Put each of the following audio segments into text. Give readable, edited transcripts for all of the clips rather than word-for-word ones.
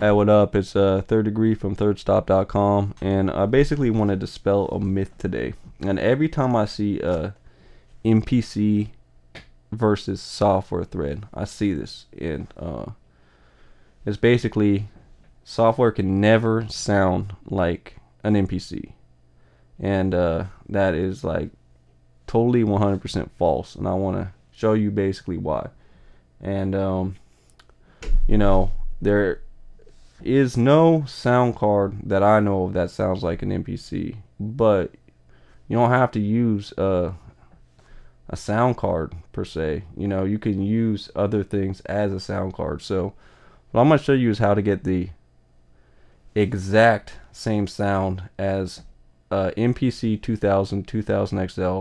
Hey, what up? It's 3rd Degree from 3rdstop.com, and I basically want to dispel a myth today. And every time I see a MPC versus software thread, I see this, and it's basically software can never sound like an MPC, and that is like totally 100% false, and I want to show you basically why. And you know, there is no sound card that I know of that sounds like an MPC, but you don't have to use a sound card per se. You know, you can use other things as a sound card. So what I'm going to show you is how to get the exact same sound as MPC 2000, 2000 XL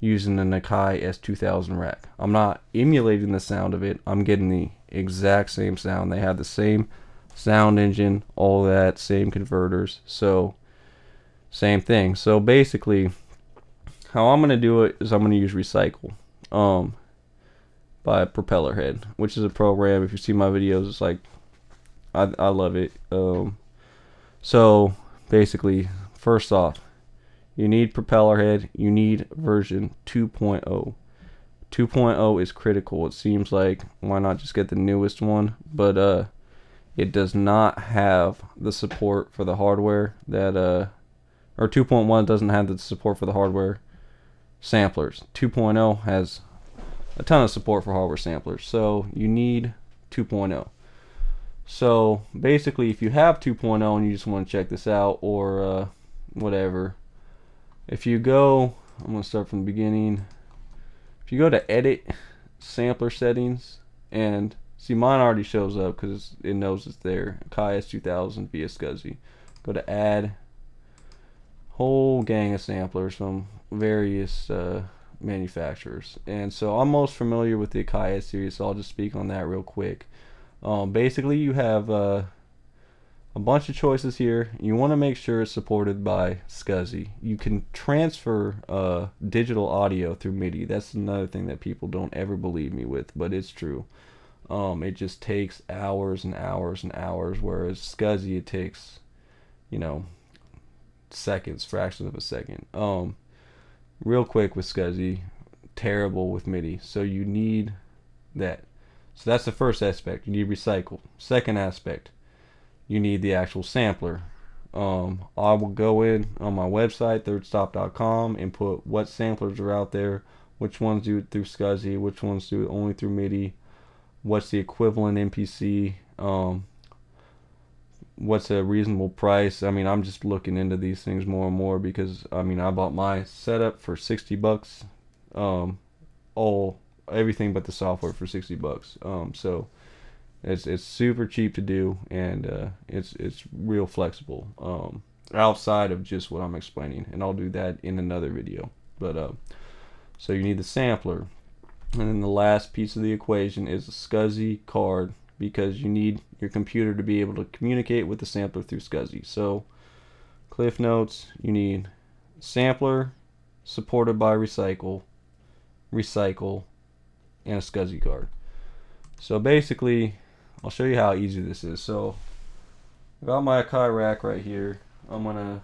using an Akai S2000 rack. I'm not emulating the sound of it. I'm getting the exact same sound. They have the same sound engine, all that, same converters, so same thing. So basically how I'm going to do it is I'm going to use Recycle by Propellerhead, which is a program. If you see my videos, it's like I love it. So basically, first off, you need Propellerhead. You need version 2.0. 2.0 is critical. It seems like, why not just get the newest one? But it does not have the support for the hardware that or 2.1 doesn't have the support for the hardware samplers. 2.0 has a ton of support for hardware samplers, so you need 2.0. so basically, if you have 2.0 and you just want to check this out or whatever, if you go, I'm gonna start from the beginning. If you go to edit, sampler settings, and see, mine already shows up because it knows it's there. Akai S2000 via SCSI. Go to add, whole gang of samplers from various manufacturers. And so I'm most familiar with the Akai S series, so I'll just speak on that real quick. Basically, you have a bunch of choices here. You want to make sure it's supported by SCSI. You can transfer digital audio through MIDI. That's another thing that people don't ever believe me with, but it's true. It just takes hours and hours and hours, whereas SCSI, it takes, you know, seconds, fractions of a second. Real quick with SCSI, terrible with MIDI. So you need that. So that's the first aspect. You need Recycle. Second aspect, you need the actual sampler. I will go in on my website, 3rdstop.com, and put what samplers are out there, which ones do it through SCSI, which ones do it only through MIDI, what's the equivalent MPC, what's a reasonable price. I mean, I'm just looking into these things more and more because, I mean, I bought my setup for 60 bucks, everything but the software for 60 bucks. So it's super cheap to do, and it's real flexible, outside of just what I'm explaining, and I'll do that in another video. But so you need the sampler, and then the last piece of the equation is a SCSI card, because you need your computer to be able to communicate with the sampler through SCSI. So cliff notes, you need sampler supported by Recycle, Recycle, and a SCSI card. So basically, I'll show you how easy this is. So I got my Akai rack right here. I'm gonna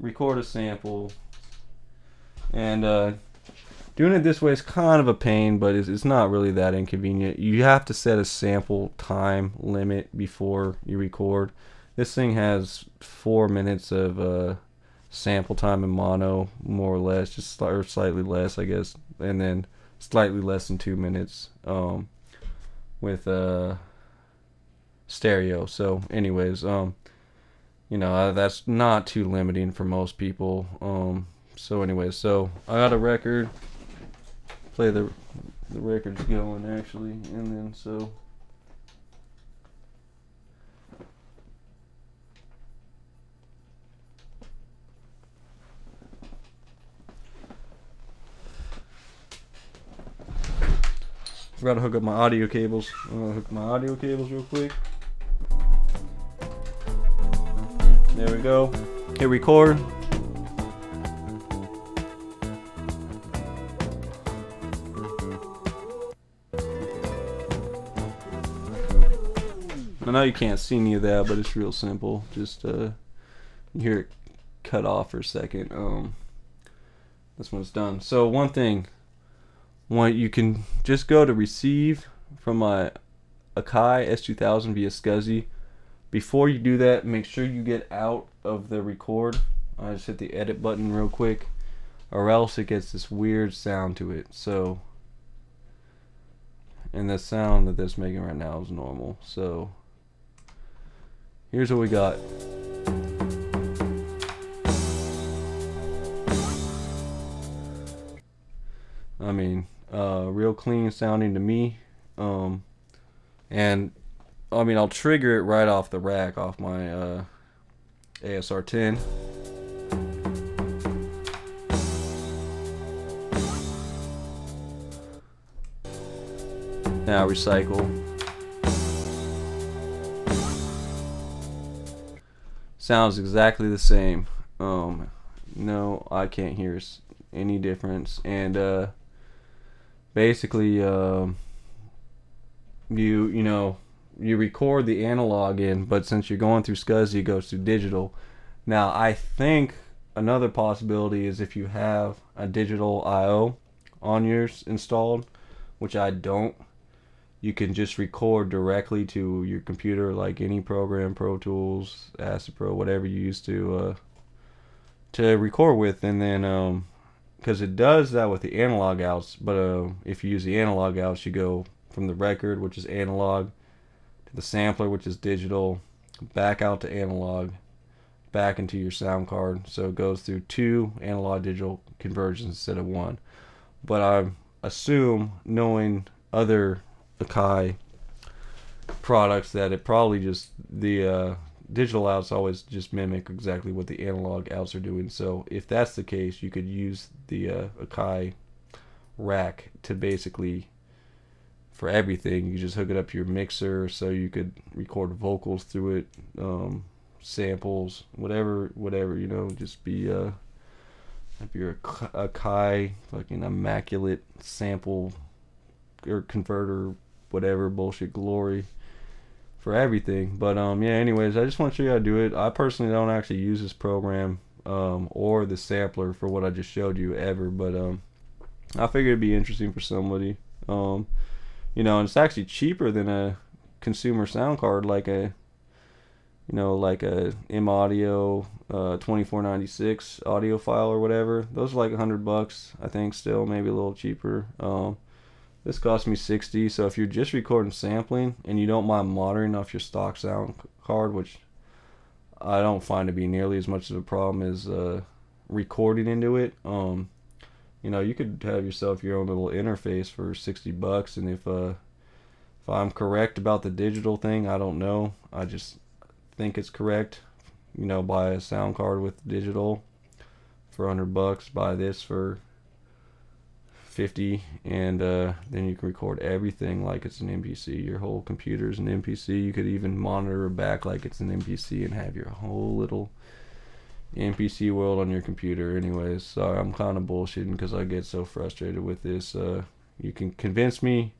record a sample, and doing it this way is kind of a pain, but it's not really that inconvenient. You have to set a sample time limit before you record. This thing has 4 minutes of sample time in mono, more or less, just or slightly less, I guess, and then slightly less than 2 minutes with stereo. So anyways, you know, that's not too limiting for most people. So anyways, so I got a record. Play the record's going actually, and then so I forgot to hook up my audio cables. I'm gonna hook my audio cables real quick. There we go. Hit record. I know you can't see any of that, but it's real simple. Just you hear it cut off for a second. That's when it's done. So one thing, you can just go to receive from my Akai S2000 via SCSI. Before you do that, make sure you get out of the record. I just hit the edit button real quick, or else it gets this weird sound to it. So, and the sound that that's making right now is normal. So here's what we got. I mean, real clean sounding to me. And I mean, I'll trigger it right off the rack off my ASR 10. Now recycle. Sounds exactly the same. No, I can't hear any difference. And basically, you know, you record the analog in, but since you're going through SCSI, it goes to digital. Now, I think another possibility is if you have a digital I/O on yours installed, which I don't. You can just record directly to your computer, like any program, Pro Tools, ASIPRO, whatever you use to record with, and then because it does that with the analog outs. But if you use the analog outs, you go from the record, which is analog, to the sampler, which is digital, back out to analog, back into your sound card. So it goes through two analog-digital conversions instead of one. But I assume, knowing other Akai products, that it probably just the digital outs always just mimic exactly what the analog outs are doing. So if that's the case, you could use the Akai rack to basically for everything. You just hook it up to your mixer, so you could record vocals through it, samples, whatever, you know, just be if you're a Akai fucking immaculate sample or converter, whatever bullshit glory for everything. But yeah, anyways, I just want to show you how to do it. I personally don't actually use this program or the sampler for what I just showed you ever, but I figured it'd be interesting for somebody. You know, and it's actually cheaper than a consumer sound card, like a, you know, like a M Audio 2496 audio file or whatever. Those are like $100 bucks, I think, still maybe a little cheaper. This cost me $60, so if you're just recording sampling and you don't mind monitoring off your stock sound card, which I don't find to be nearly as much of a problem as recording into it, you know, you could have yourself your own little interface for $60. And if I'm correct about the digital thing, I don't know. I just think it's correct. You know, buy a sound card with digital for $100. Buy this for $50, and then you can record everything like it's an MPC. Your whole computer is an MPC. You could even monitor back like it's an MPC and have your whole little MPC world on your computer. Anyways, sorry, I'm kind of bullshitting because I get so frustrated with this. You can convince me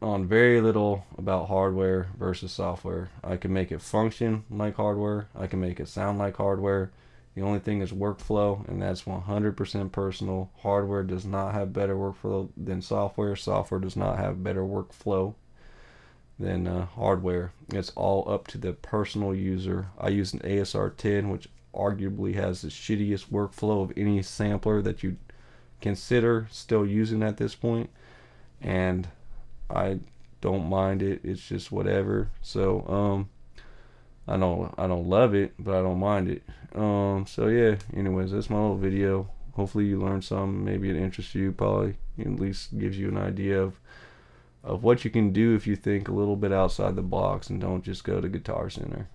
on very little about hardware versus software. I can make it function like hardware. I can make it sound like hardware. The only thing is workflow, and that's 100% personal. Hardware does not have better workflow than software. Software does not have better workflow than hardware. It's all up to the personal user. I use an ASR 10, which arguably has the shittiest workflow of any sampler that you consider still using at this point. And I don't mind it. It's just whatever. So, I don't love it, but I don't mind it. So yeah, anyways, that's my little video. Hopefully you learned some. Maybe it interests you, probably at least gives you an idea of what you can do if you think a little bit outside the box and don't just go to Guitar Center.